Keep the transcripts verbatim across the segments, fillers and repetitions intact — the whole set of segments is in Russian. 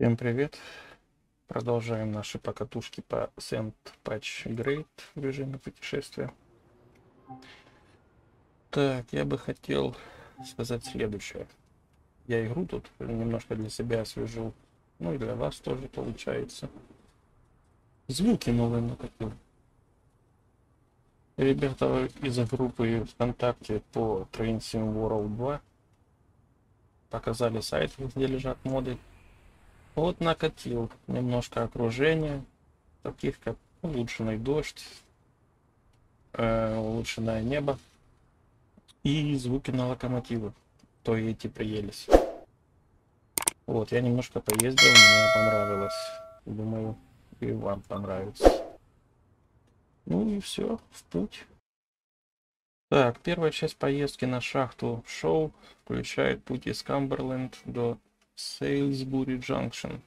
Всем привет! Продолжаем наши покатушки по Sand Patch Grade в режиме путешествия. Так, я бы хотел сказать следующее. Я игру тут немножко для себя освежил, ну и для вас тоже получается. Звуки новые накопил. Ребята из группы ВКонтакте по Train Sim World два показали сайт, где лежат моды. Вот накатил немножко окружение, таких как улучшенный дождь, э, улучшенное небо и звуки на локомотивы, то и эти приелись. Вот, я немножко поездил, мне понравилось. Думаю, и вам понравится. Ну и все, в путь. Так, первая часть поездки на шахту Shaw включает путь из Cumberland до Salisbury Junction,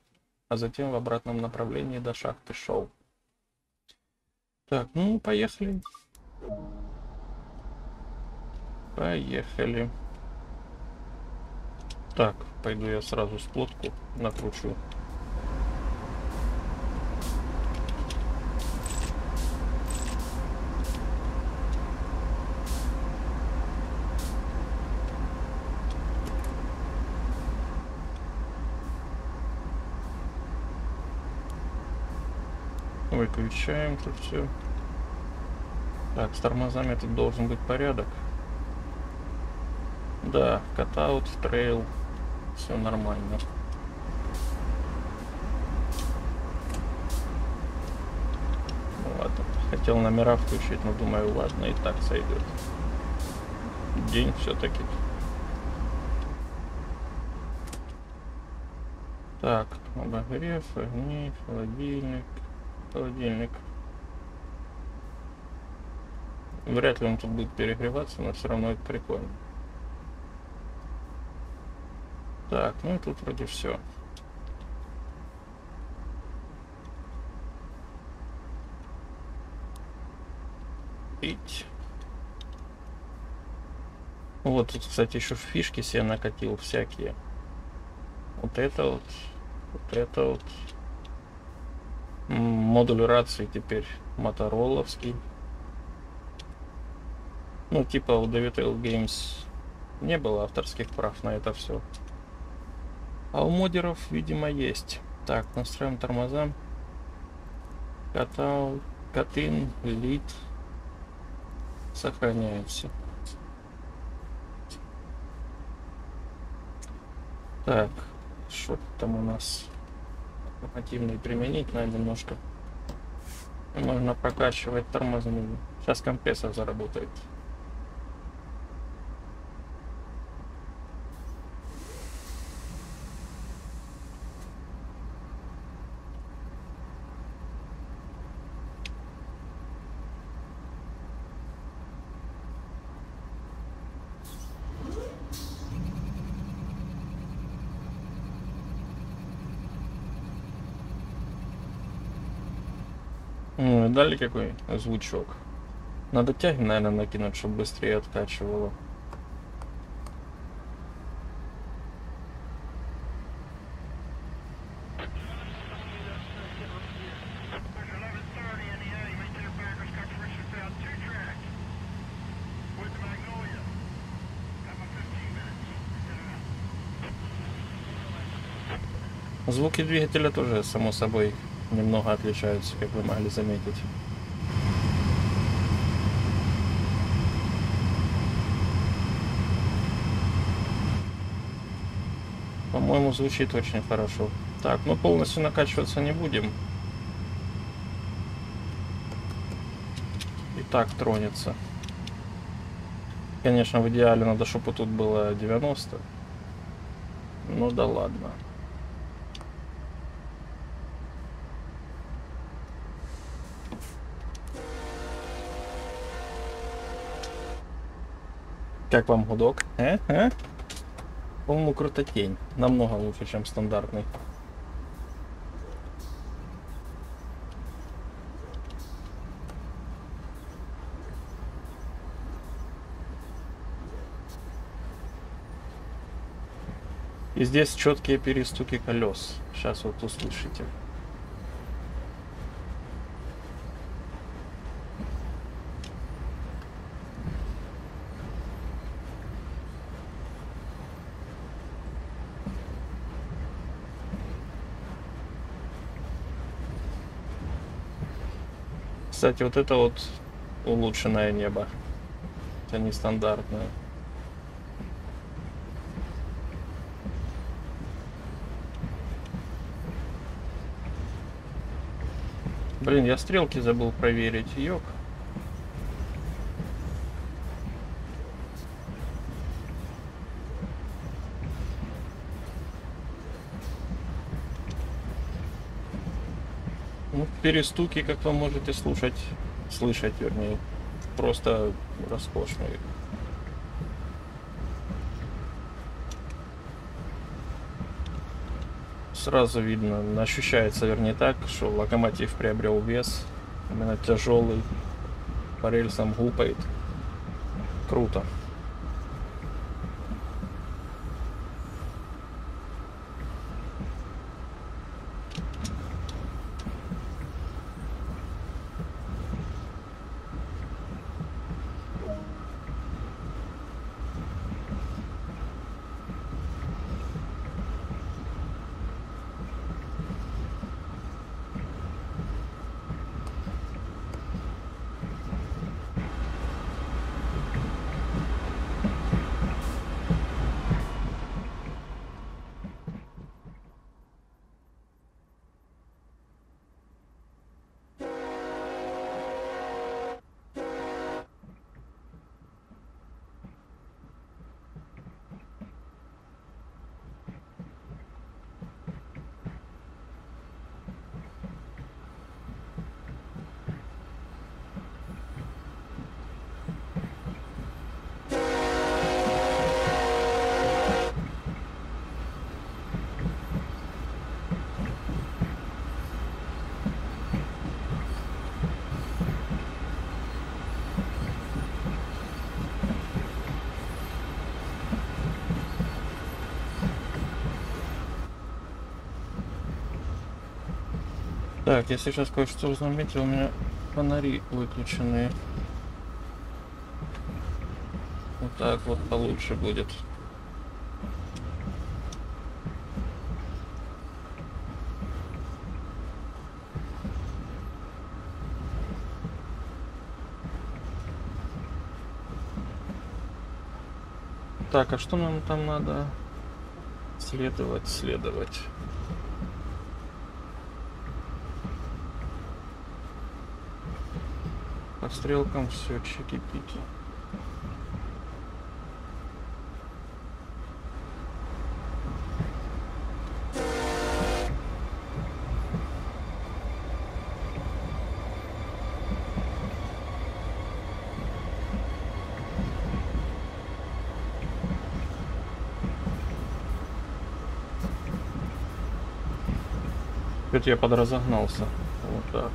а затем в обратном направлении до шахты Shaw. Так, ну поехали. Поехали. Так, пойду я сразу с плотку накручу. Выключаем тут все. Так, с тормозами тут должен быть порядок. Да, катаут, трейл, все нормально. Ну, ладно, хотел номера включить, но думаю, ладно, и так сойдет. День все-таки. Так, обогрев, огни, холодильник. Холодильник. Вряд ли он тут будет перегреваться, но все равно это прикольно. Так, ну и тут вроде все. Пить. Вот тут, кстати, еще фишки себе накатил всякие. Вот это вот, вот это вот. Модуль рации теперь моторолловский. Ну, типа у David L Games не было авторских прав на это все. А у модеров, видимо, есть. Так, настроим тормоза. Катал, Катин, лид. Сохраняемся. Так, что там у нас? Активный применить надо немножко. Можно прокачивать тормозами. Сейчас компрессор заработает. Дали какой звучок. Надо тяги, наверное, накинуть, чтобы быстрее откачивало. Звуки двигателя тоже, само собой, немного отличаются, как вы могли заметить. По-моему, звучит очень хорошо. Так, но полностью накачиваться не будем. И так тронется. Конечно, в идеале надо, чтобы тут было девяносто. Ну да ладно. Как вам гудок? Э? Э? По-моему, крутотень. Намного лучше, чем стандартный. И И здесь четкие перестуки колес. Сейчас вот услышите. Кстати, вот это вот улучшенное небо. Это нестандартное. Блин, я стрелки забыл проверить. Ёк. Ну, перестуки, как вы можете слушать, слышать, вернее, просто роскошные. Сразу видно, ощущается, вернее, так, что локомотив приобрел вес, именно тяжелый, по рельсам гупает. Круто. Так, я сейчас кое-что заметил, у меня фонари выключены. Вот так вот получше будет. Так, а что нам там надо? Следовать, следовать. По стрелкам все чики-пики. Чё-то я подразогнался. Вот так.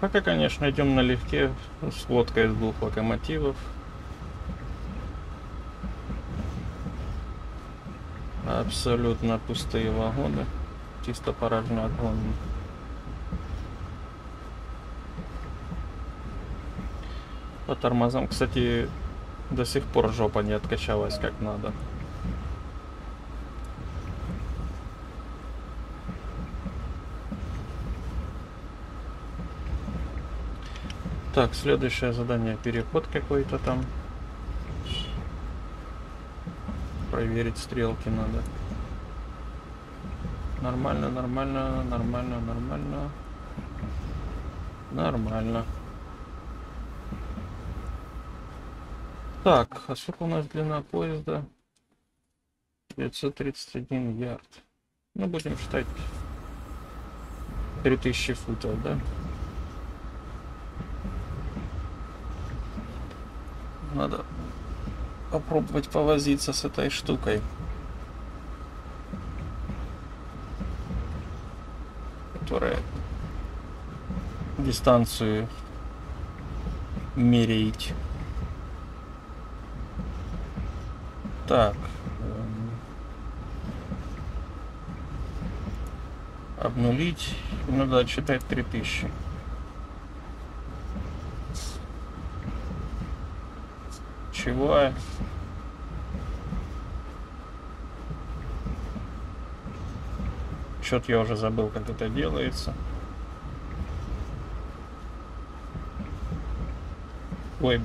Пока, конечно, идем налегке, с лодкой из двух локомотивов. Абсолютно пустые вагоны, чисто парадный огонь. По тормозам, кстати, до сих пор жопа не откачалась как надо. Так, следующее задание, переход какой-то там. Проверить стрелки надо. Нормально, нормально, нормально, нормально. Нормально. Так, а сколько у нас длина поезда? пятьсот тридцать один ярд. Ну, будем считать три тысячи футов, да? Надо попробовать повозиться с этой штукой. Которая дистанцию меряет. Так. Обнулить. Ну да, читать три тысячи. Чего? Чё-то я уже забыл, как это делается. Ой.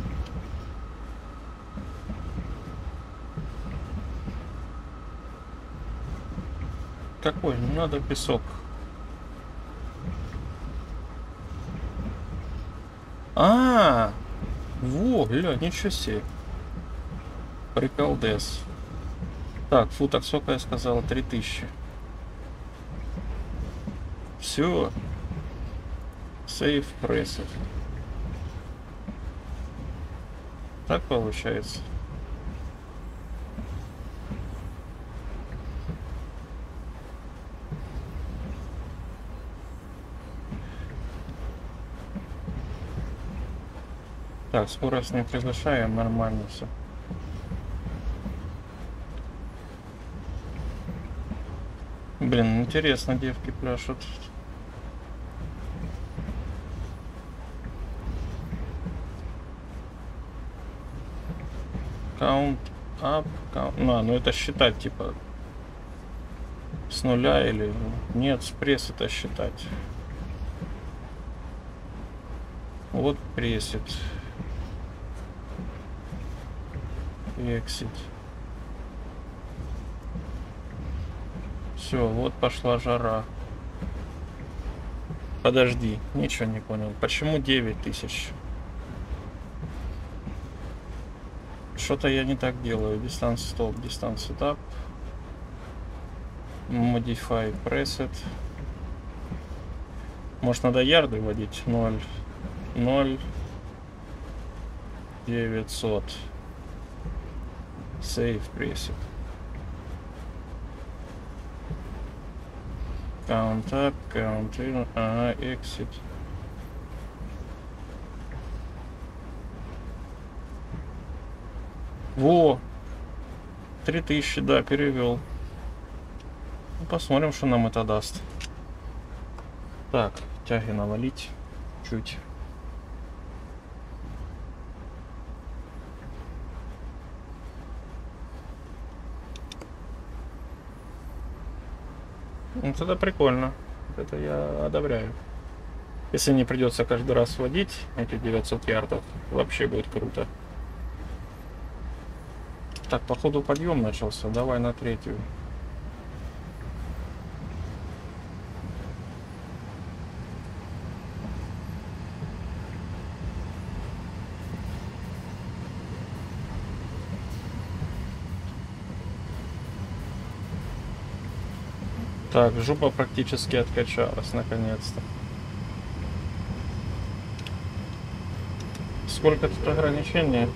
Какой? Ну надо песок. А, во, бля, ничего себе. Приколдес. Так, футок, сколько я сказал? три тысячи. Все. Сейф прессов. Так получается. Так, скорость не превышаем, нормально все. Блин, интересно, девки пляшут. Count up, count... А, ну это считать, типа, с нуля или... Нет, с пресса-то считать. Вот пресет. Exit. Все, вот пошла жара. Подожди, ничего не понял. Почему девять тысяч? Что-то я не так делаю. Distance stop, distance setup. Modify preset. Может, надо ярды вводить? ноль, ноль, девятьсот. Save preset. Count up, count in, ага, exit. Во! три тысячи, да, перевел. Посмотрим, что нам это даст. Так, тяги навалить чуть. Вот это прикольно. Это я одобряю. Если не придется каждый раз водить эти девятьсот ярдов, вообще будет круто. Так, походу подъем начался. Давай на третью. Так, жопа практически откачалась, наконец-то. Сколько тут ограничений?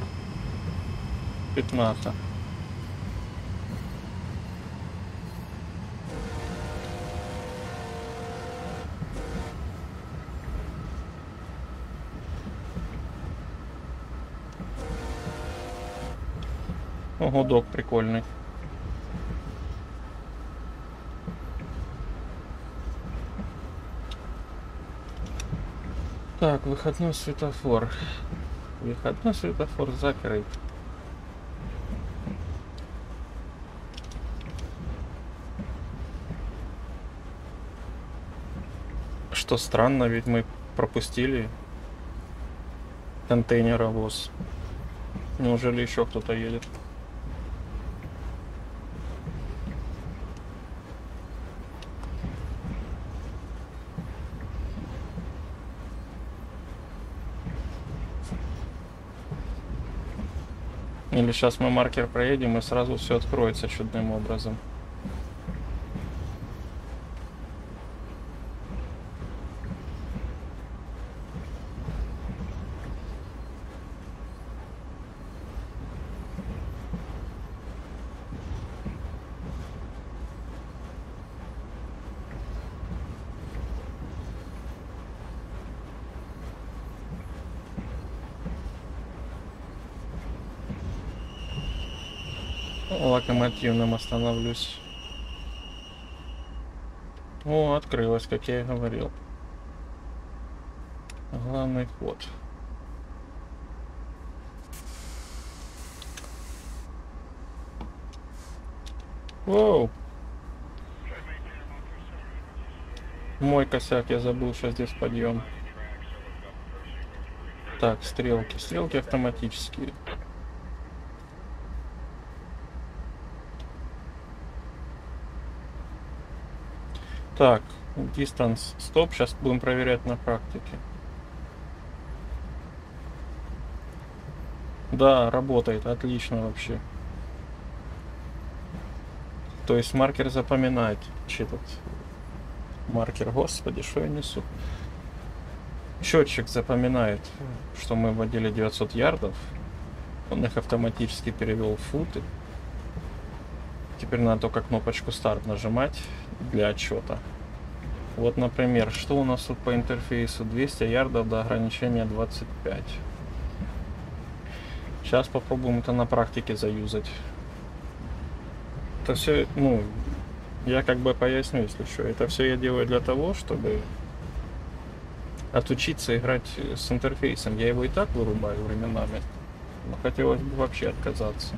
пятнадцать. Ого, док прикольный. Так, выходной светофор. Выходной светофор закрыт. Что странно, ведь мы пропустили контейнеровоз. Неужели еще кто-то едет? Или сейчас мы маркер проедем и сразу все откроется чудным образом. локомотивном остановлюсь. О, открылось, как я и говорил. Главный вход. Воу! Мой косяк, я забыл, что здесь подъем. Так, стрелки. Стрелки автоматические. Так, дистанс стоп. Сейчас будем проверять на практике. Да, работает. Отлично вообще. То есть маркер запоминает. Че тут? Маркер, господи, что я несу? Счетчик запоминает, что мы вводили девятьсот ярдов. Он их автоматически перевел в футы. Теперь надо только кнопочку старт нажимать для отчета. Вот, например, что у нас тут по интерфейсу? двести ярдов до ограничения двадцать пять. Сейчас попробуем это на практике заюзать. Это все, ну, я как бы поясню, если что. Это все я делаю для того, чтобы отучиться играть с интерфейсом. Я его и так вырубаю временами, но хотелось бы вообще отказаться.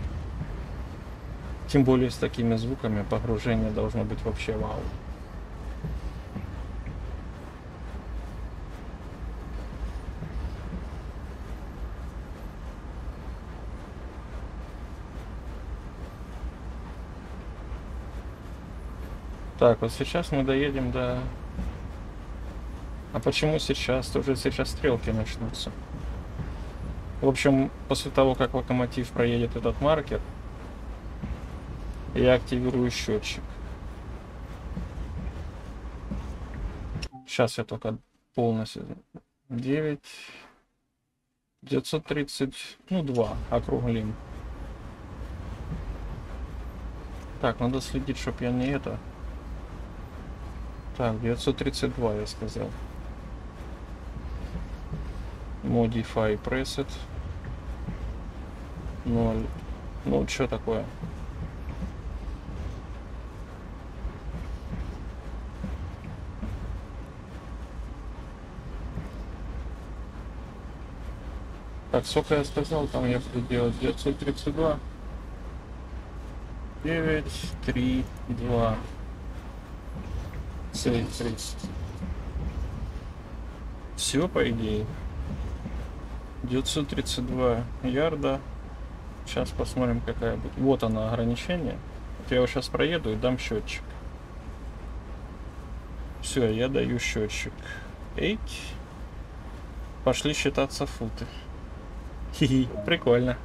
Тем более с такими звуками погружение должно быть вообще вау. Так, вот сейчас мы доедем до... А почему сейчас? Тоже сейчас стрелки начнутся. В общем, после того, как локомотив проедет этот маркер, я активирую счетчик. Сейчас я только полностью... девять... девятьсот тридцать... Ну, два. Округлим. Так, надо следить, чтобы я не это... Так, девятьсот тридцать два я сказал. Modify preset. ноль. Ну, что такое? Так, сколько я сказал, там я буду делать девятьсот тридцать два. девятьсот тридцать два. семь тридцать. Все, по идее. девятьсот тридцать два ярда. Сейчас посмотрим, какая будет. Вот она, ограничение. Вот я его сейчас проеду и дам счетчик. Все, я даю счетчик. Эй. Пошли считаться футы. Хи-хи, прикольно.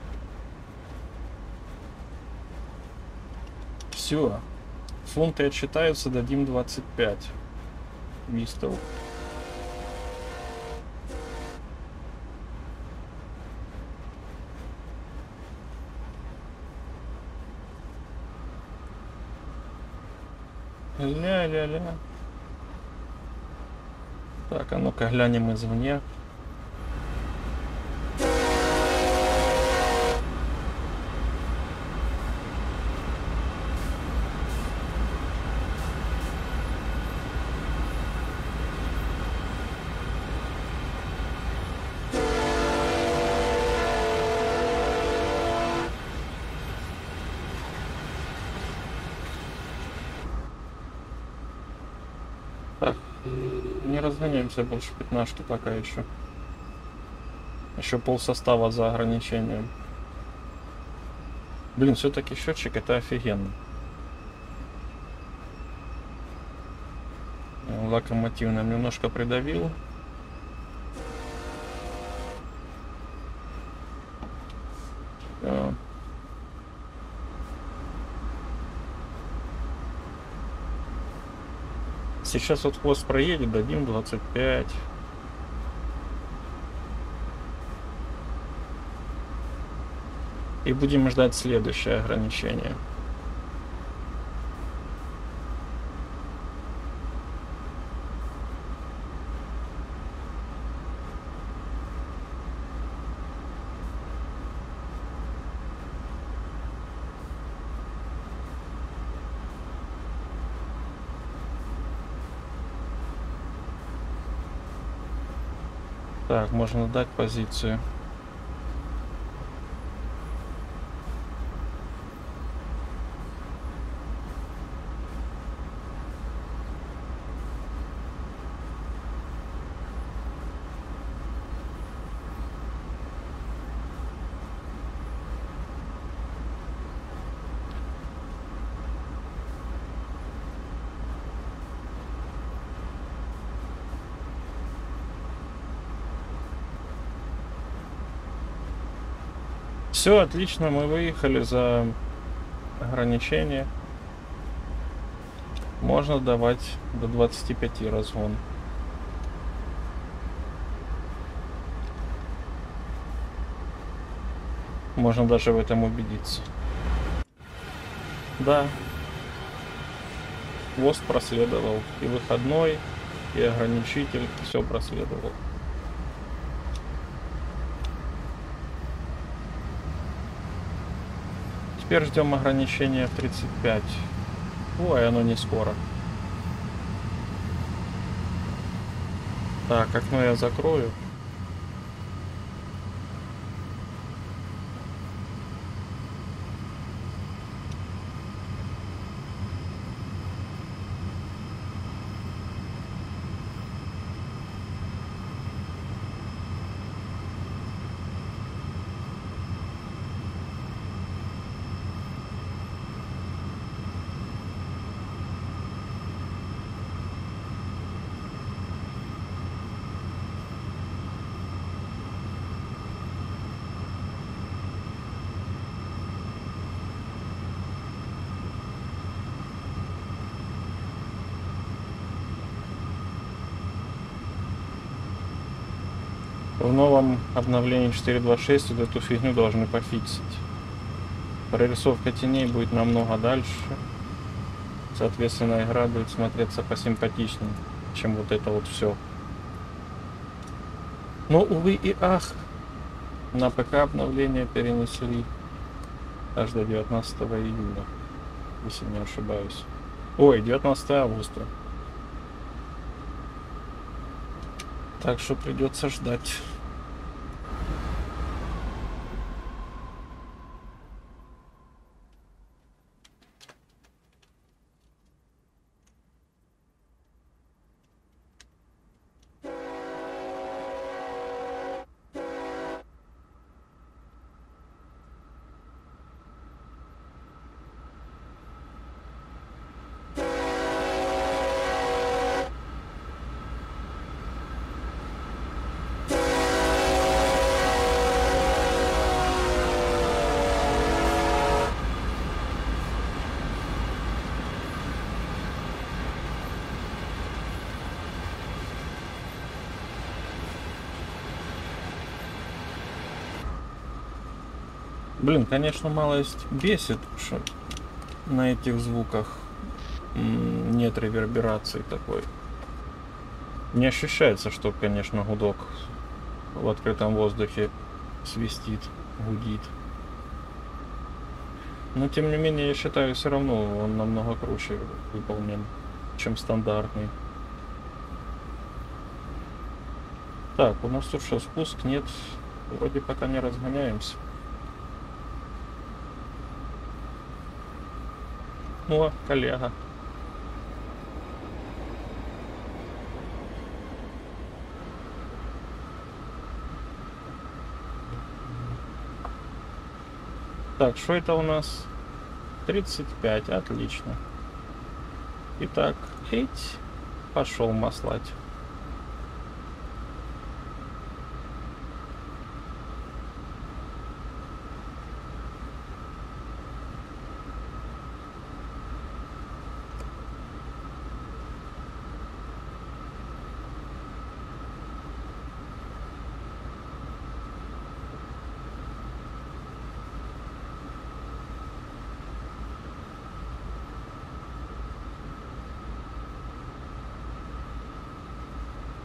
Все. Фунты отчитаются, дадим двадцать пять. Мистов. Ля-ля-ля. Так, а ну-ка глянем извне. Больше пятнашки пока еще. Еще пол состава за ограничением. Блин, все-таки счетчик это офигенно. Локомотив нам немножко придавил. Да. Сейчас вот хвост проедет, дадим двадцать пять. И будем ждать следующее ограничение. Так, можно дать позицию. Все, отлично, мы выехали за ограничение. Можно давать до двадцати пяти разгон. Можно даже в этом убедиться. Да. Хвост проследовал. И выходной, и ограничитель. Все проследовал. Теперь ждем ограничения в тридцать пять. Ой, оно не скоро. Так, окно я закрою. В новом обновлении четыре точка двадцать шесть вот эту фигню должны пофиксить. Прорисовка теней будет намного дальше. Соответственно, игра будет смотреться посимпатичнее, чем вот это вот все. Но, увы и ах, на ПК обновление перенесли аж до девятнадцатого июля, если не ошибаюсь. Ой, девятнадцатого августа. Так что придется ждать. Блин, конечно, малость бесит, что на этих звуках нет реверберации такой. Не ощущается, что, конечно, гудок в открытом воздухе свистит, гудит. Но, тем не менее, я считаю, все равно он намного круче выполнен, чем стандартный. Так, у нас тут что, спуск нет? Вроде пока не разгоняемся. О, коллега. Так, что это у нас? тридцать пять, отлично. Итак, эть, пошел маслать.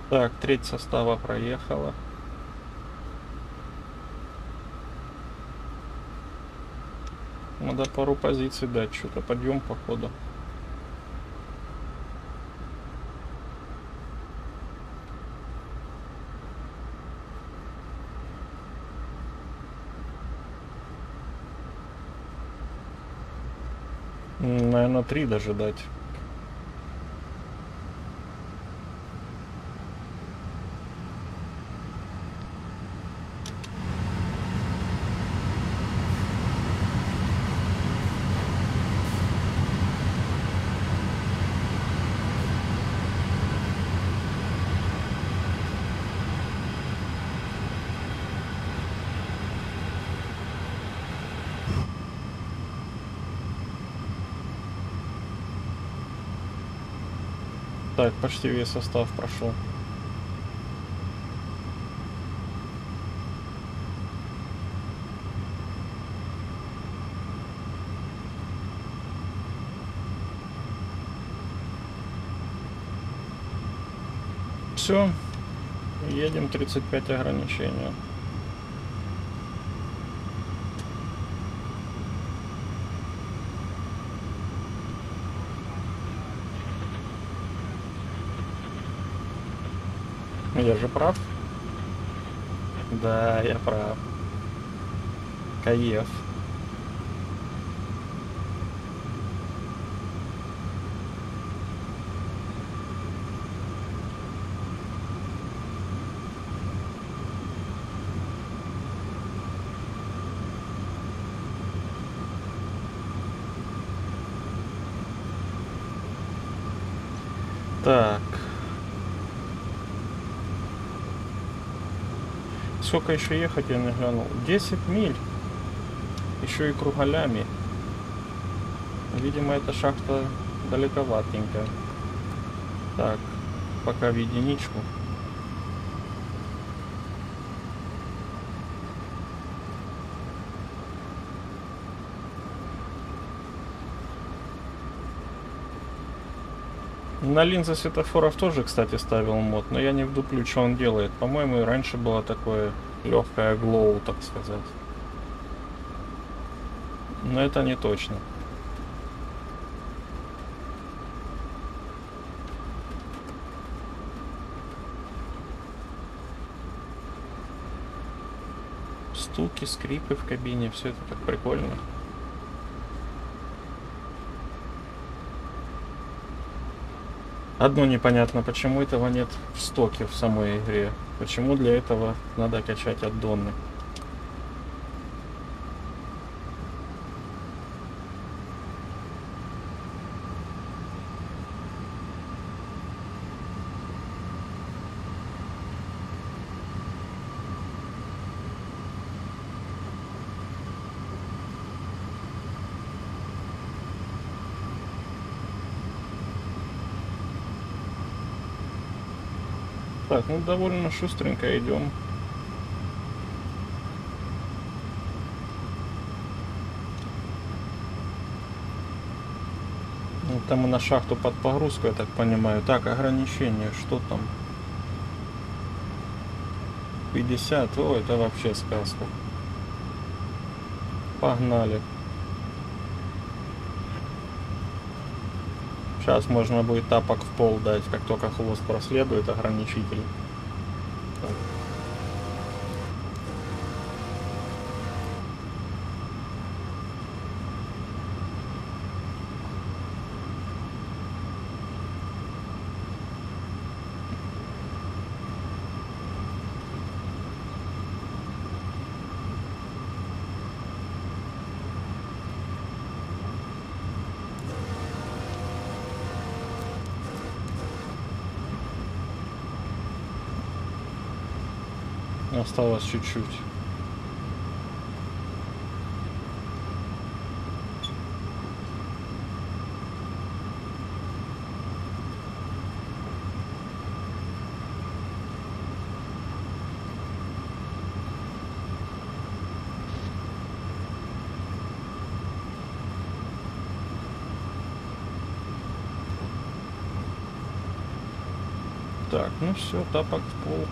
Так, треть состава проехала. Надо пару позиций дать, что-то подъем походу. Наверное, три даже дать. Так, почти весь состав прошел. Все, едем тридцать пять ограничения. Я же прав? Да, я прав. Каев. Так. Сколько еще ехать, я не глянул. десять миль. Еще и кругалями. Видимо, эта шахта далековатенькая. Так, пока в единичку. На линзы светофоров тоже, кстати, ставил мод, но я не вдуплю, что он делает. По-моему, и раньше было такое легкое глоу, так сказать. Но это не точно. Стуки, скрипы в кабине, все это так прикольно. Одно непонятно, почему этого нет в стоке в самой игре. Почему для этого надо качать аддоны. Так, ну довольно шустренько идем. Ну, там мы на шахту под погрузку, я так понимаю. Так, ограничение, что там? пятьдесят, о, это вообще сказка. Погнали. Сейчас можно будет тапок в пол дать, как только хвост проследует ограничитель. Так. Осталось чуть-чуть. Так, ну все, тапок в пол.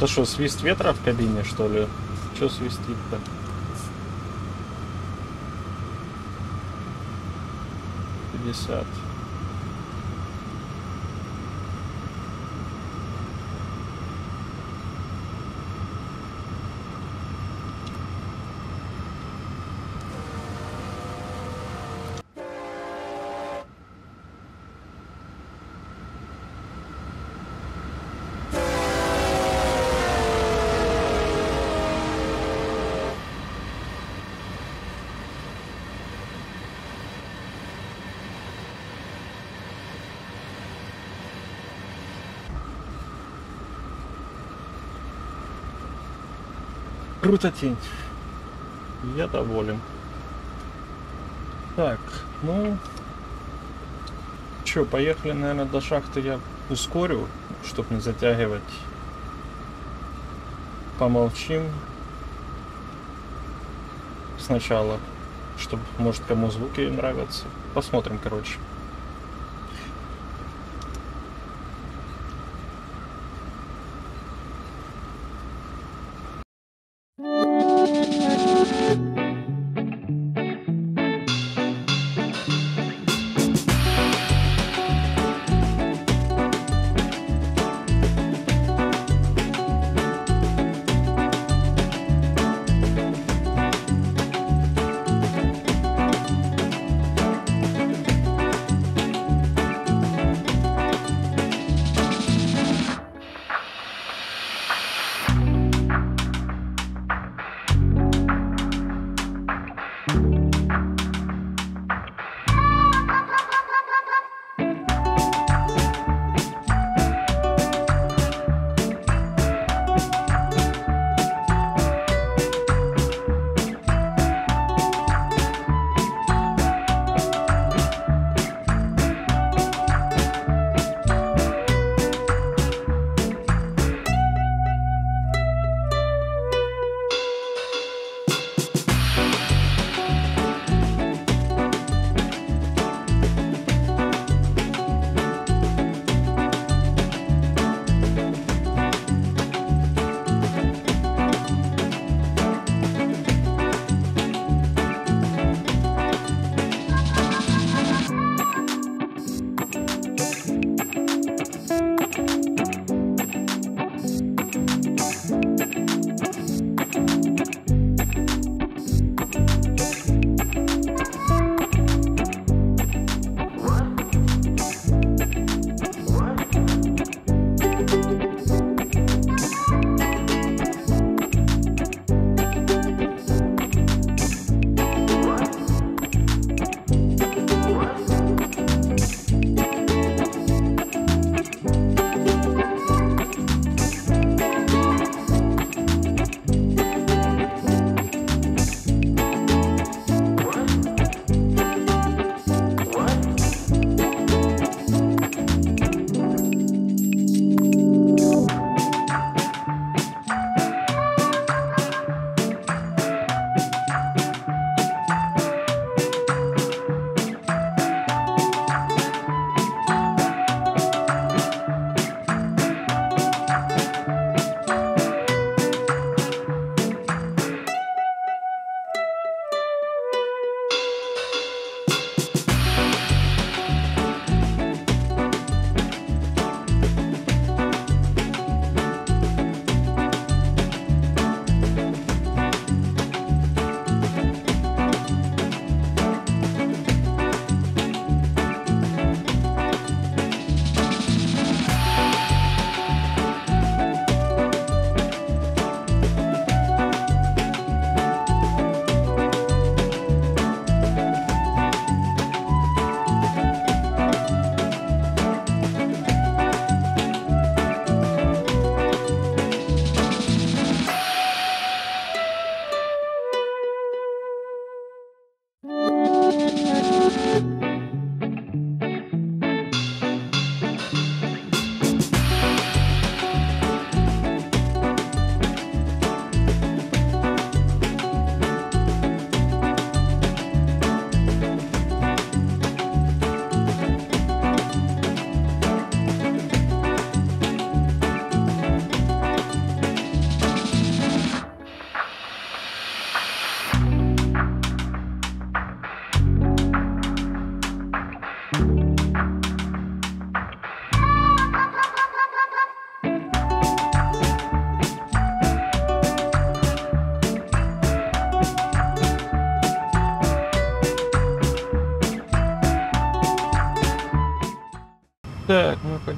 Да что, свист ветра в кабине, что ли? Что свистит-то? пятьдесят. Круто тень. Я доволен. Так, ну... Чё, поехали, наверное, до шахты я ускорю, чтобы не затягивать. Помолчим. Сначала, чтобы, может, кому звуки нравятся. Посмотрим, короче.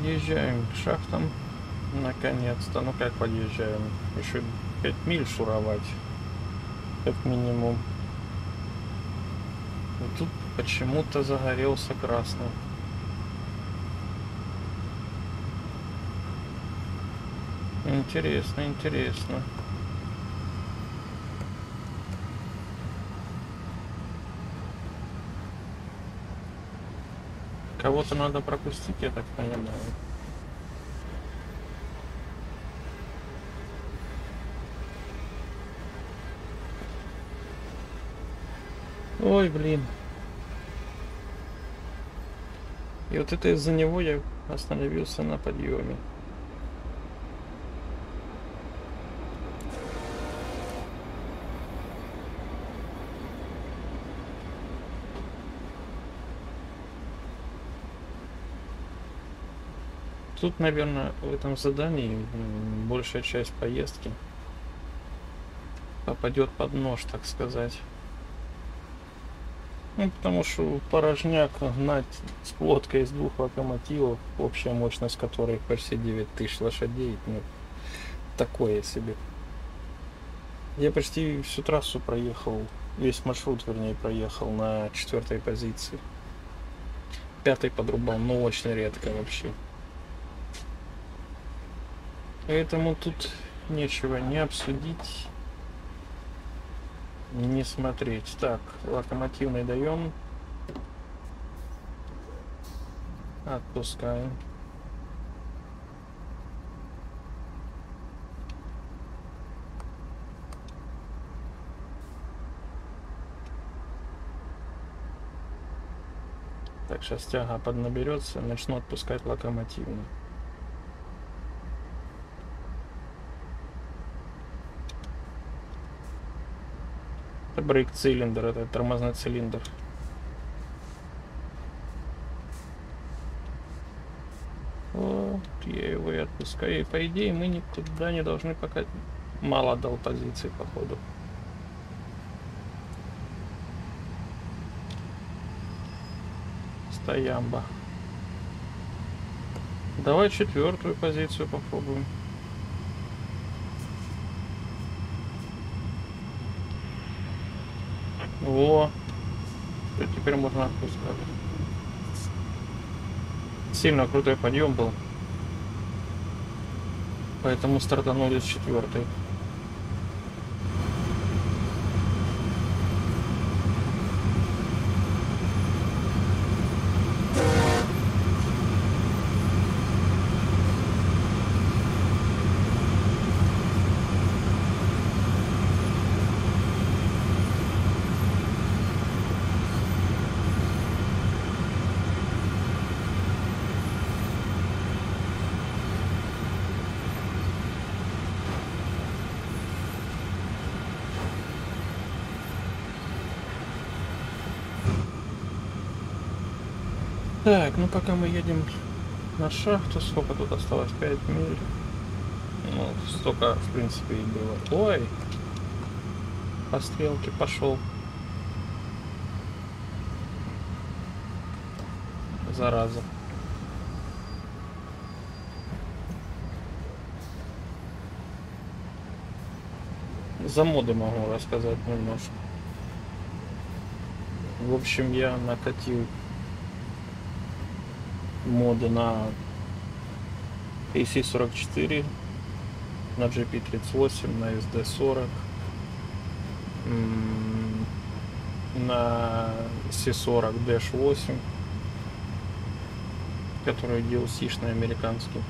подъезжаем к шахтам. Наконец-то. Ну как подъезжаем? Еще пять миль шуровать. Как минимум. И тут почему-то загорелся красным. Интересно, интересно. Кого-то надо пропустить, я так понимаю. Ой, блин. И вот это из-за него я остановился на подъеме. Тут, наверное, в этом задании большая часть поездки попадет под нож, так сказать. Ну, потому что порожняк гнать с лодкой из двух локомотивов, общая мощность которой почти девять тысяч лошадей, ну, такое себе. Я почти всю трассу проехал, весь маршрут, вернее, проехал на четвертой позиции. Пятый подрубал, но очень редко вообще. Поэтому тут нечего не обсудить, не смотреть. Так, локомотивный даем. Отпускаем. Так, сейчас тяга поднаберется, начну отпускать локомотивный. Брейк-цилиндр, это тормозной цилиндр. Вот, я его и отпускаю. И по идее мы никуда не должны пока... Мало дал позиции, походу. Стоямба. Давай четвертую позицию попробуем. Во, теперь можно отпускать. Сильно крутой подъем был, поэтому стартанули с четвертой. Так, ну пока мы едем на шахту, сколько тут осталось? пять миль. Ну, столько, в принципе, и было. Ой! По стрелке пошел. Зараза. За моды могу рассказать немножко. В общем, я накатил моды на эй си сорок четыре, на джи пи тридцать восемь, на эс ди сорок, на си сорок дэш восемь, который ди эл си-шный американский.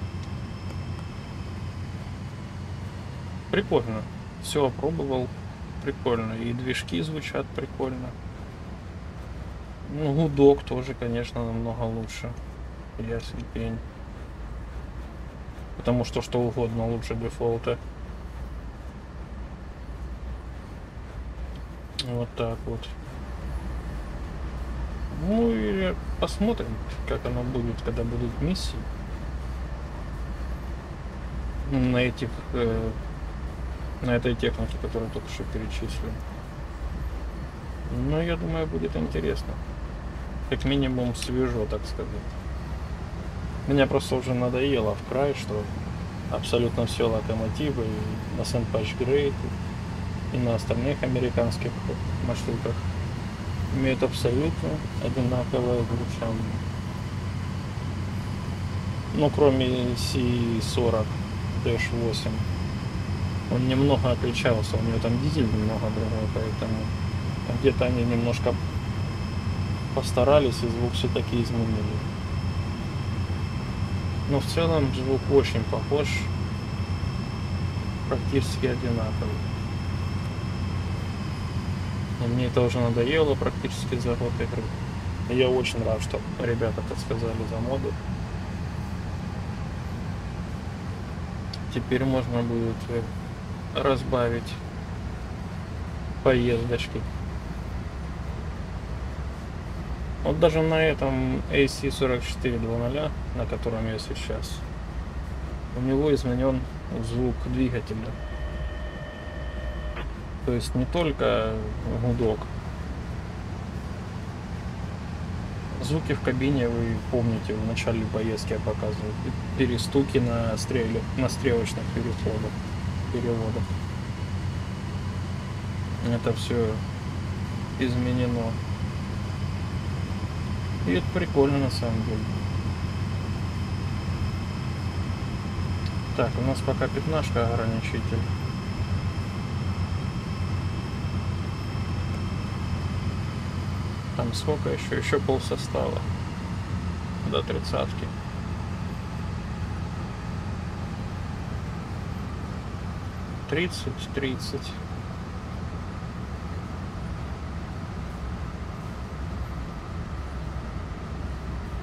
Прикольно, все опробовал, прикольно, и движки звучат прикольно. Ну, гудок тоже, конечно, намного лучше. Ясный пень. Потому что что угодно лучше дефолта. Вот так вот. Ну и посмотрим, как оно будет, когда будут миссии. На этих э, на этой технике, которую только что перечислил. Но я думаю, будет интересно. Как минимум свежо, так сказать. Меня просто уже надоело в край, что абсолютно все локомотивы и на Sand Patch Grade, и на остальных американских маршрутах имеют абсолютно одинаковое звучание. Ну, кроме си сорок Dash восемь. Он немного отличался, у него там дизель немного другой, поэтому где-то они немножко постарались и звук все-таки изменили. Но в целом звук очень похож, практически одинаковый. И мне это уже надоело практически за год игры. И я очень рад, что ребята подсказали за моду. Теперь можно будет разбавить поездочки. Вот даже на этом эй си сорок четыре ноль, на котором я сейчас, у него изменен звук двигателя. То есть не только гудок. Звуки в кабине, вы помните, в начале поездки я показывал. Перестуки на, стреле, на стрелочных переходах, переводах. Это все изменено. И это прикольно на самом деле. Так, у нас пока пятнашка ограничитель. Там сколько еще? Еще пол состава. До тридцатки. тридцать, тридцать.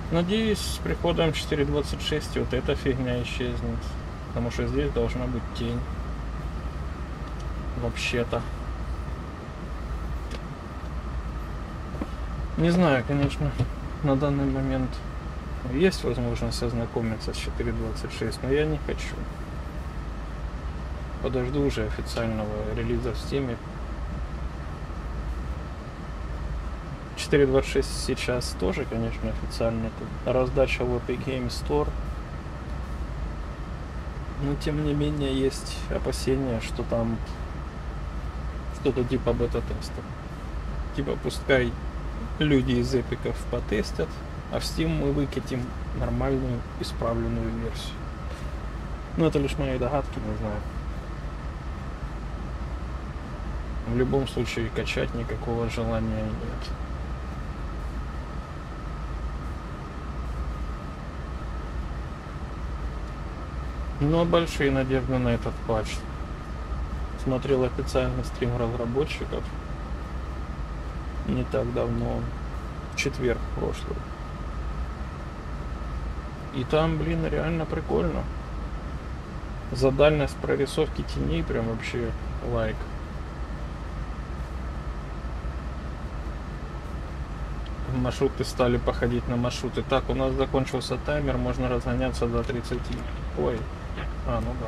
Надеюсь, с приходом четыре двадцать шесть вот эта фигня исчезнет, потому что здесь должна быть тень. Вообще-то. Не знаю, конечно, на данный момент есть возможность ознакомиться с четыре двадцать шесть, но я не хочу. Подожду уже официального релиза в Steam. четыре двадцать шесть сейчас тоже, конечно, официально тут раздача в Epic Game Store. Но тем не менее есть опасения, что там что-то типа бета-теста. Типа пускай люди из эпиков потестят, а в Steam мы выкатим нормальную исправленную версию. Но это лишь мои догадки, не знаю. В любом случае качать никакого желания нет. Но большие надежды на этот патч. Смотрел официальный стрим разработчиков не так давно, в четверг прошлый. И там, блин, реально прикольно. За дальность прорисовки теней прям вообще лайк. Маршруты стали походить на маршруты. Так, у нас закончился таймер, можно разгоняться до тридцати. Ой, а, ну да.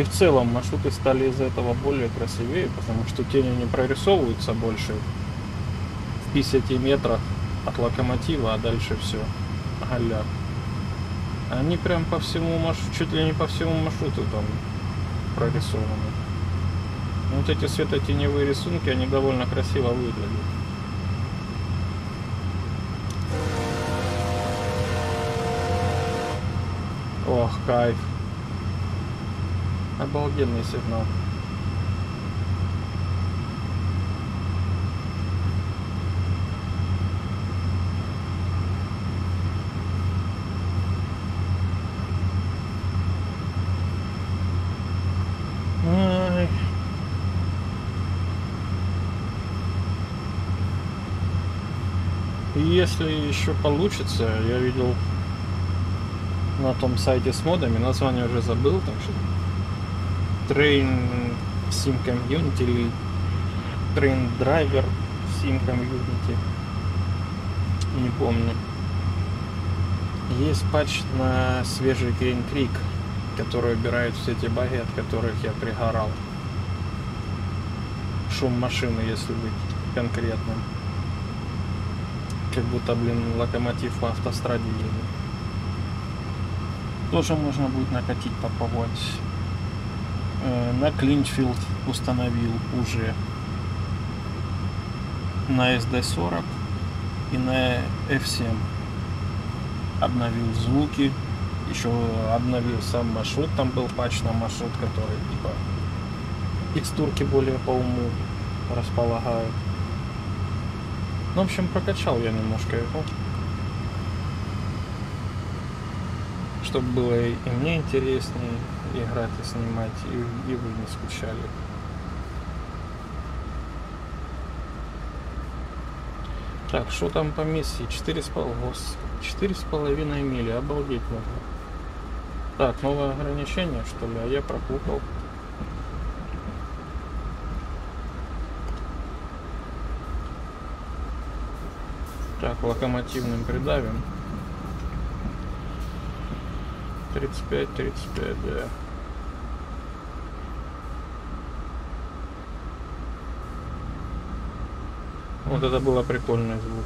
И в целом маршруты стали из-за этого более красивее, потому что тени не прорисовываются больше в пятидесяти метрах от локомотива, а дальше все галя. Они прям по всему маршруту, чуть ли не по всему маршруту там прорисованы. Вот эти светотеневые рисунки, они довольно красиво выглядят. Ох, кайф. Обалденный сигнал. Ай. Если еще получится, я видел на том сайте с модами, название уже забыл, так что Train Sim Community или Train Driver Sim Community, не помню. Есть патч на свежий Green Creek, который убирает все эти баги, от которых я пригорал. Шум машины, если быть конкретным. Как будто, блин, локомотив по автостраде едет. Тоже можно будет накатить, попробовать. На Клинчфилд установил уже. На эс дэ сорок и на эф семь. Обновил звуки. Еще обновил сам маршрут. Там был патч на маршрут, который типа текстурки более по уму располагают. Ну, в общем, прокачал я немножко его. Чтобы было и мне интереснее играть и снимать, и, и вы не скучали. Так, что там по миссии? четыре с половиной мили. Обалдеть можно. Так, новое ограничение, что ли? А я пропукал. Так, локомотивным придавим. тридцать пять, тридцать пять, да. Вот это было прикольный звук.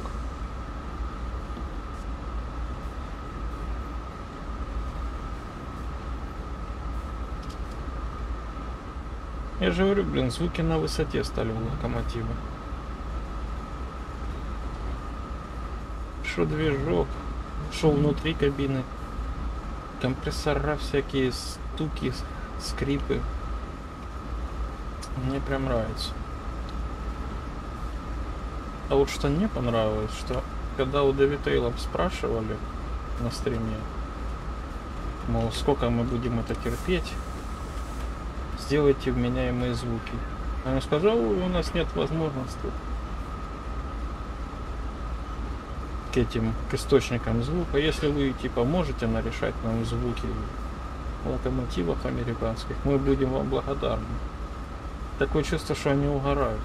Я же говорю, блин, звуки на высоте стали у локомотива. Шо движок, шо внутри кабины, компрессора всякие, стуки, скрипы. Мне прям нравится. А вот что мне понравилось, что когда у David L спрашивали на стриме, мол, сколько мы будем это терпеть, сделайте вменяемые звуки. Он сказал, у нас нет возможности к этим, к источникам звука. Если вы типа можете нарешать нам звуки в локомотивах американских, мы будем вам благодарны. Такое чувство, что они угорают.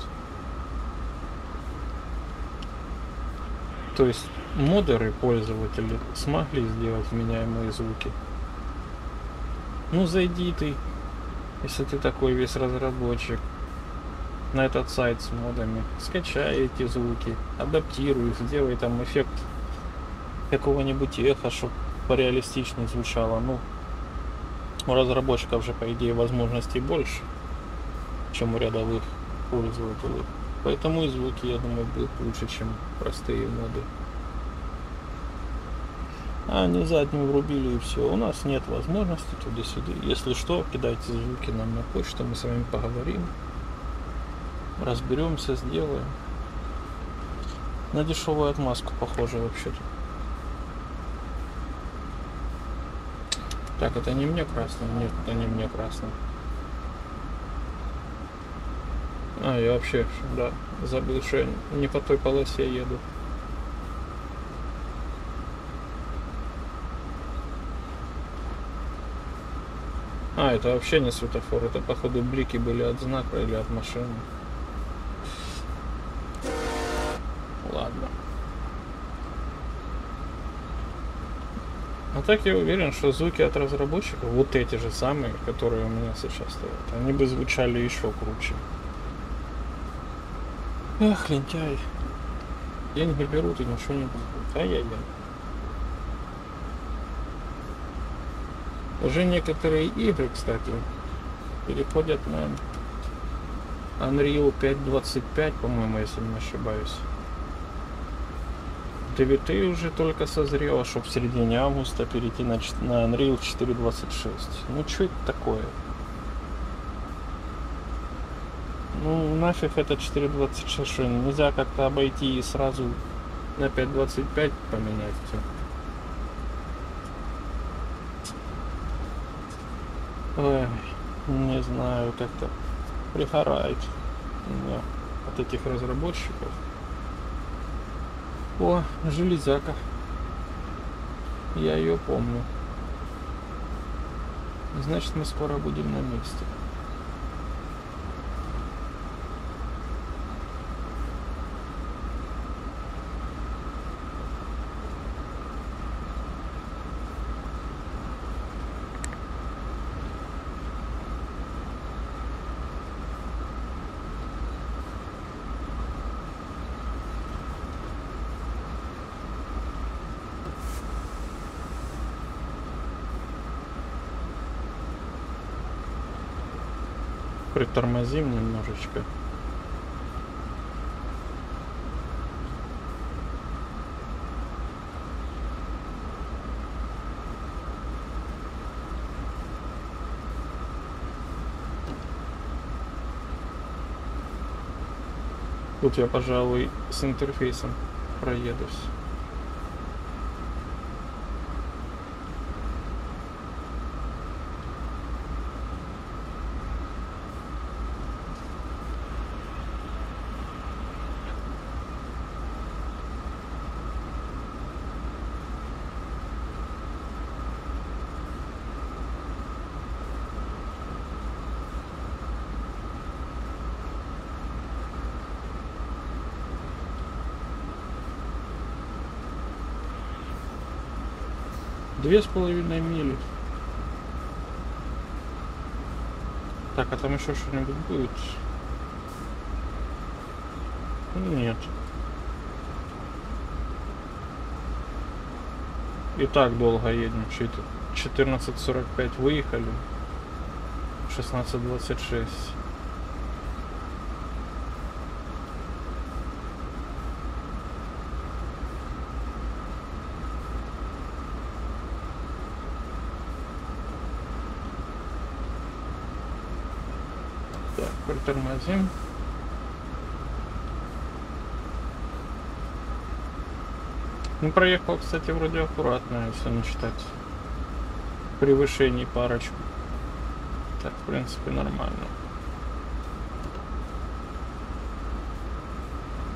То есть модеры, пользователи, смогли сделать вменяемые звуки. Ну зайди ты, если ты такой весь разработчик, на этот сайт с модами, скачай эти звуки, адаптируй их, сделай там эффект какого-нибудь эхо, чтобы пореалистичнее звучало. Ну, у разработчиков же, по идее, возможностей больше, чем у рядовых пользователей. Поэтому и звуки, я думаю, будут лучше, чем простые моды. А они заднюю врубили и все. У нас нет возможности туда-сюда. Если что, кидайте звуки нам на почту, мы с вами поговорим. Разберемся, сделаем. На дешевую отмазку похоже вообще-то. Так, это не мне красным? Нет, это не мне красным. А, я вообще, да, забыл, что я не по той полосе еду. А, это вообще не светофор, это, походу, блики были от знака или от машины. Ладно. А так я уверен, что звуки от разработчиков, вот эти же самые, которые у меня сейчас стоят, они бы звучали еще круче. Эх, лентяй. Деньги берут и ничего не будет. Ай-яй-яй. Уже некоторые игры, кстати, переходят на Unreal пять двадцать пять, по-моему, если не ошибаюсь. ди ви ти уже только созрела, чтобы в середине августа перейти на, на Unreal четыре двадцать шесть. Ну, что это такое? Ну нафиг это четыре двадцать шесть, нельзя как-то обойти и сразу на пять двадцать пять поменять все. Ой, не знаю, как-то прихорает меня от этих разработчиков. О, железяка. Я ее помню. Значит, мы скоро будем на месте. притормозим немножечко. Тут я, пожалуй, с интерфейсом проедусь. Две с половиной мили. Так, а там еще что-нибудь будет? Нет. И так долго едем. четырнадцать сорок пять выехали. шестнадцать двадцать шесть. Тормозим. Ну, проехал, кстати, вроде аккуратно, если не считать превышений парочку. Так, в принципе, нормально.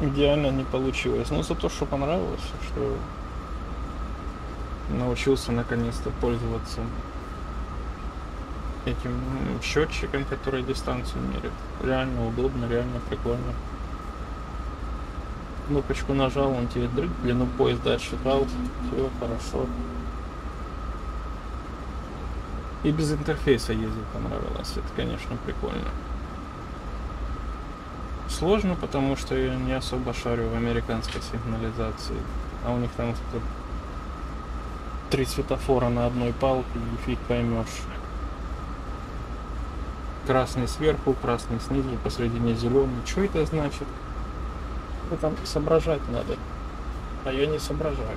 Идеально не получилось. Но зато что понравилось, что научился наконец-то пользоваться этим счетчиком, который дистанцию мерит. Реально удобно, реально прикольно. Кнопочку нажал, он тебе дрыг, длину поезда отсчитал, все хорошо. И без интерфейса ездить понравилось, это, конечно, прикольно. Сложно, потому что я не особо шарю в американской сигнализации, а у них там три светофора на одной палке, и фиг поймешь. Красный сверху, красный снизу, посредине зеленый. Что это значит? Там соображать надо. А я не соображаю.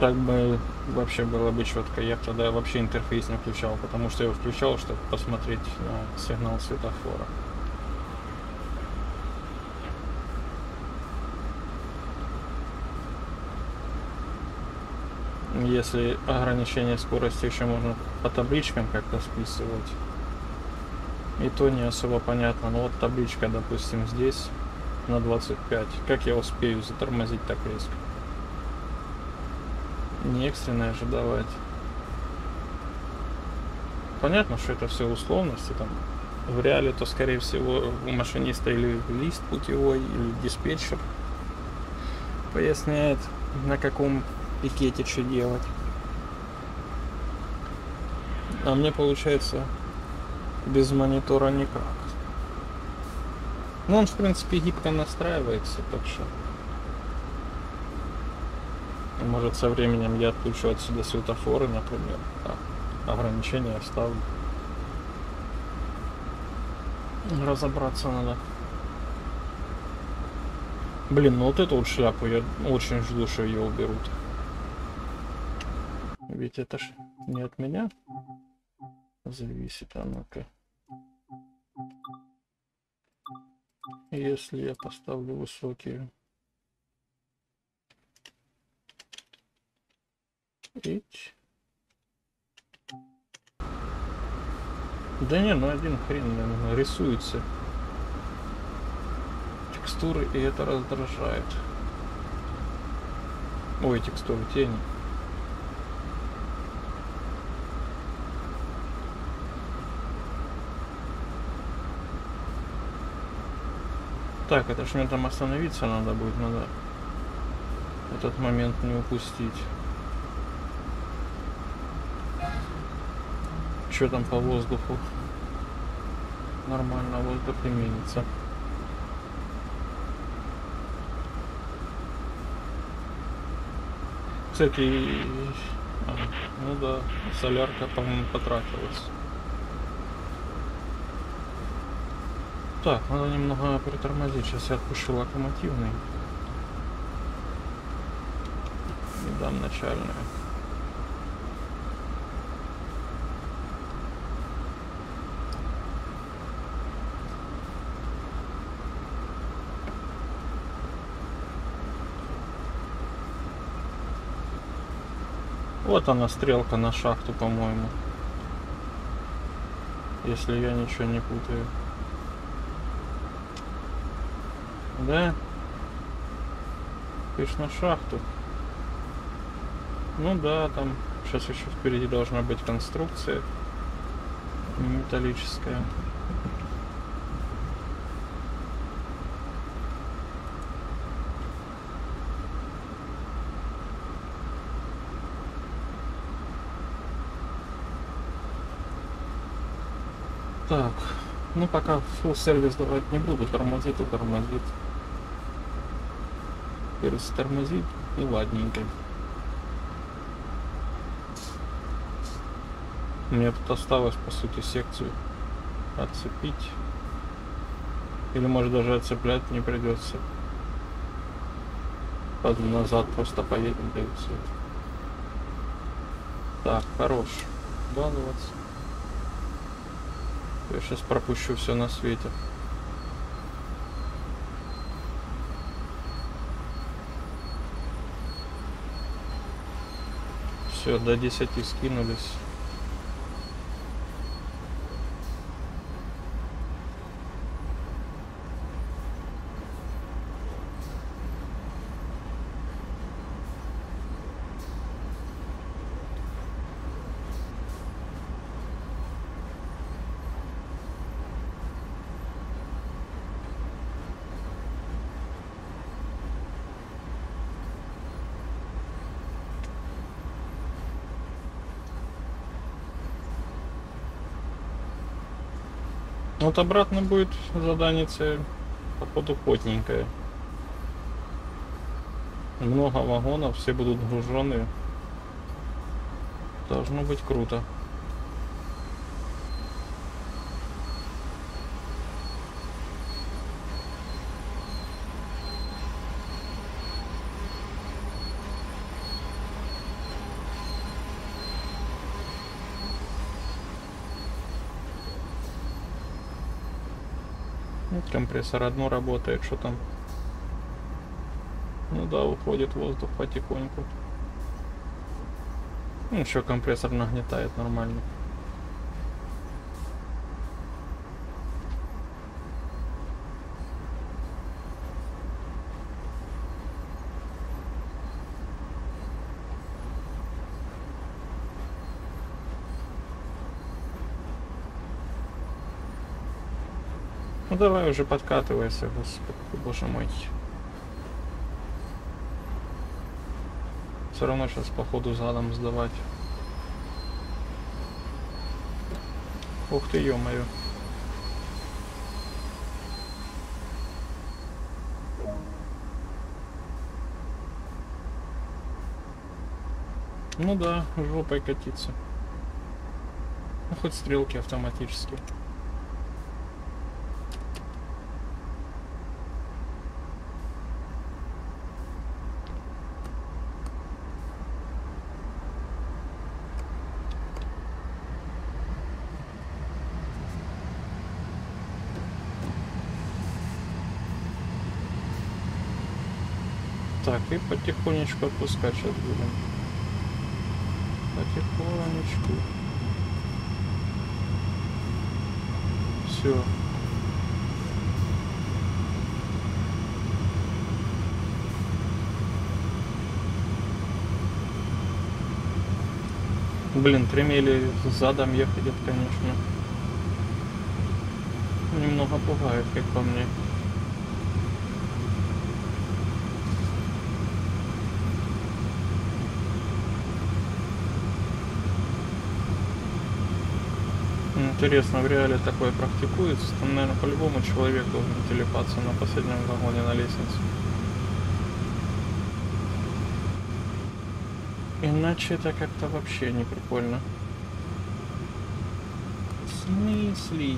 Так бы вообще было бы четко. Я тогда вообще интерфейс не включал, потому что я его включал, чтобы посмотреть на сигнал светофора. Если ограничение скорости еще можно по табличкам как-то списывать, и то не особо понятно. Но вот табличка, допустим, здесь на двадцать пять. Как я успею затормозить так резко? Не экстренное же давать. Понятно, что это все условности. Там в реале то, скорее всего, у машиниста или лист путевой, или диспетчер поясняет, на каком пикете что делать. А мне получается без монитора никак. Ну, он в принципе гибко настраивается, так что может со временем я отключу отсюда светофоры, например, а ограничения оставлю. Разобраться надо. Блин, ну вот эту вот шляпу я очень жду, что ее уберут. Ведь это ж не от меня зависит, а ну-ка. Если я поставлю высокие. Ить. Да не, ну один хрен, наверное, рисуется. Текстуры, и это раздражает. Ой, текстуры, тени. Так, это ж мне там остановиться надо будет, надо этот момент не упустить. Что там по воздуху? Нормально, воздух имеется. Кстати, А, ну да, солярка, по-моему, потратилась. Так, надо немного притормозить. Сейчас я отпущу локомотивный. И дам начальную. Вот она, стрелка на шахту, по-моему. Если я ничего не путаю. Да? Пишешь на шахту. Ну да, там сейчас еще впереди должна быть конструкция металлическая. Так, ну пока full сервис давать не буду, тормозит и тормозит. Перестормозит и ладненько. Мне тут осталось, по сути, секцию отцепить. Или, может, даже отцеплять не придется. Назад просто поедем, да и все. Так, хорош. Баловаться. Я сейчас пропущу все на свете. Все, до десяти скинулись. Вот обратно будет заданица, походу, потненькая. Много вагонов, все будут груженые. Должно быть круто. Компрессор одно работает, что там? Ну да, уходит воздух потихоньку. Ну, еще компрессор нагнетает нормально. Ну давай уже подкатывайся, господи, боже мой. Все равно сейчас походу задом сдавать. Ух ты, ё-моё. Ну да, жопой катиться. Ну хоть стрелки автоматически. И потихонечку отпускать сейчас будем. Потихонечку. Все. Блин, тремели задом ехать, это, конечно, немного пугает, как по мне. Интересно, в реале такое практикуется? Там, наверное, по-любому человек должен телепаться на последнем вагоне на лестнице. Иначе это как-то вообще не прикольно. В смысле?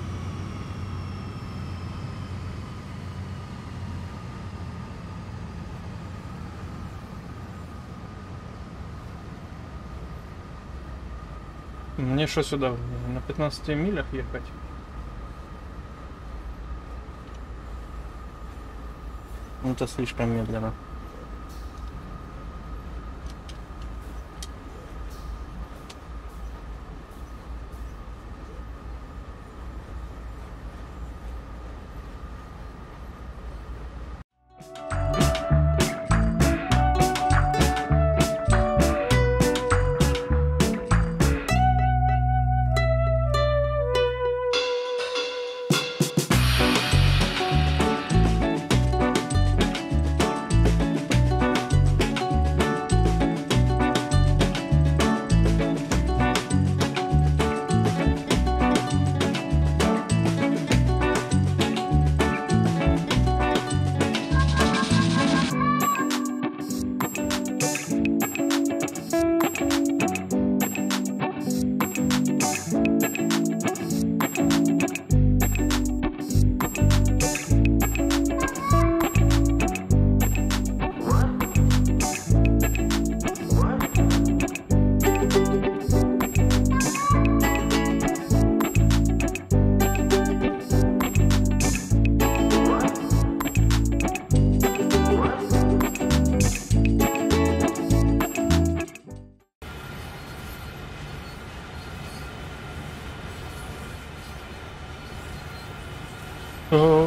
Мне что, сюда на пятнадцати милях ехать? Это слишком медленно.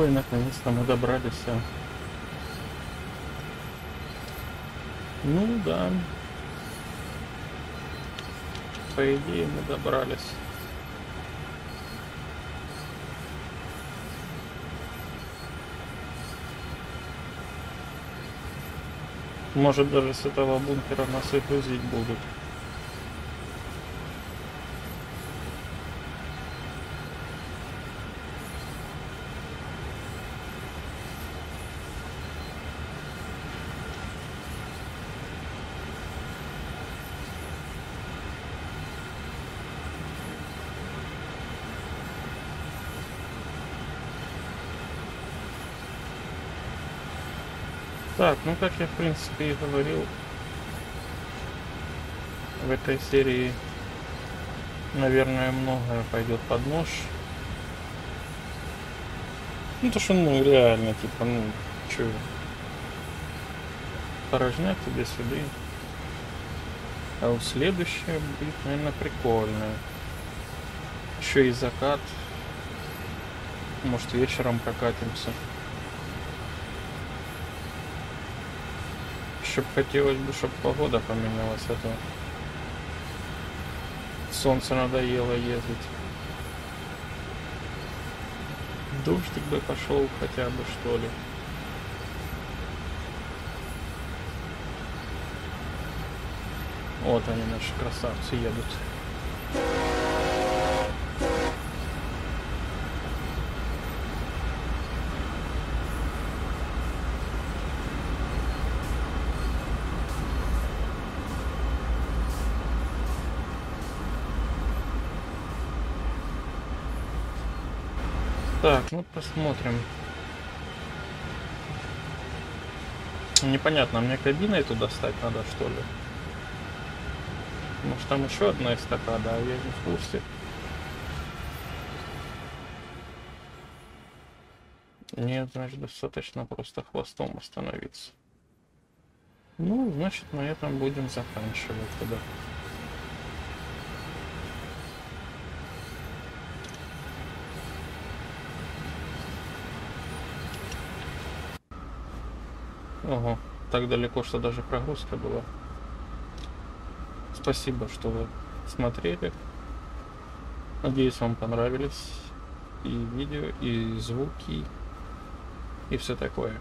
Наконец-то мы добрались. Ну да. По идее мы добрались. Может, даже с этого бункера нас и грузить будут. Так, ну как я в принципе и говорил в этой серии, наверное, многое пойдет под нож. Ну то что, ну реально, типа, ну чё, порожнять тебе сюда. А у следующее будет, наверное, прикольное. Еще и закат. Может, вечером прокатимся. Хотелось бы, чтобы погода поменялась, а то солнце надоело ездить. Дождик бы пошел хотя бы, что ли. Вот они, наши красавцы, едут. Так, ну посмотрим. Непонятно, мне кабиной туда стать надо, что ли? Может, там еще одна эстакада, а я не в курсе. Нет, значит, достаточно просто хвостом остановиться. Ну, значит, на этом будем заканчивать тогда. Ого, так далеко, что даже прогрузка была. Спасибо, что вы смотрели. Надеюсь, вам понравились и видео, и звуки, и все такое.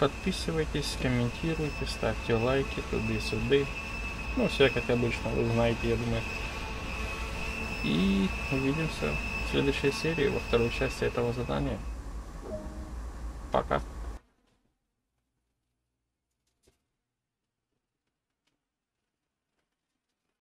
Подписывайтесь, комментируйте, ставьте лайки туда-сюда. Ну, все как обычно, вы знаете, я думаю. И увидимся. Следующая серия во второй части этого задания. Пока.